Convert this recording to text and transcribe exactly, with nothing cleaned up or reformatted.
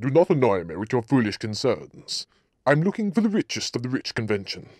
Do not annoy me with your foolish concerns. I'm looking for the richest of the rich convention.